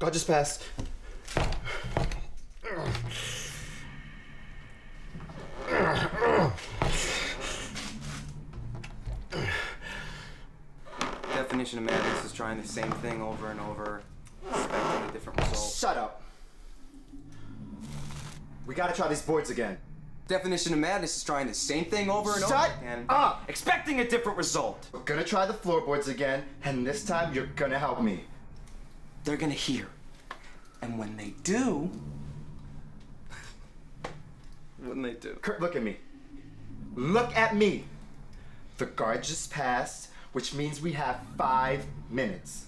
God just passed. Definition of madness is trying the same thing over and over, expecting a different result. Shut up. We gotta try these boards again. Definition of madness is trying the same thing over and over again. Shut up! Expecting a different result. We're gonna try the floorboards again, and this time you're gonna help me. They're gonna hear. And when they do... Kurt, look at me. Look at me! The guard just passed, which means we have 5 minutes.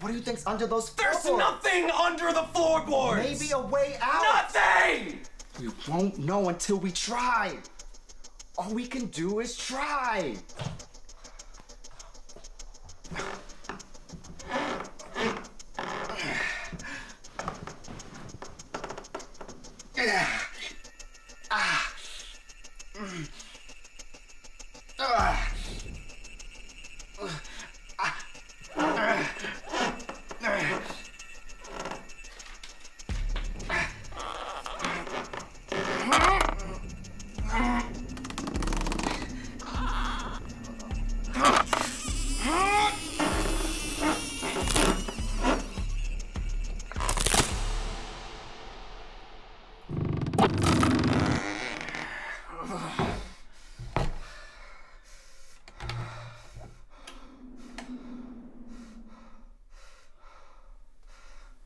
What do you think's under those floorboards? There's nothing under the floorboards! Maybe a way out! Nothing! We won't know until we try. All we can do is try.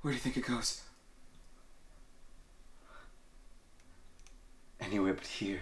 Where do you think it goes? Anywhere but here.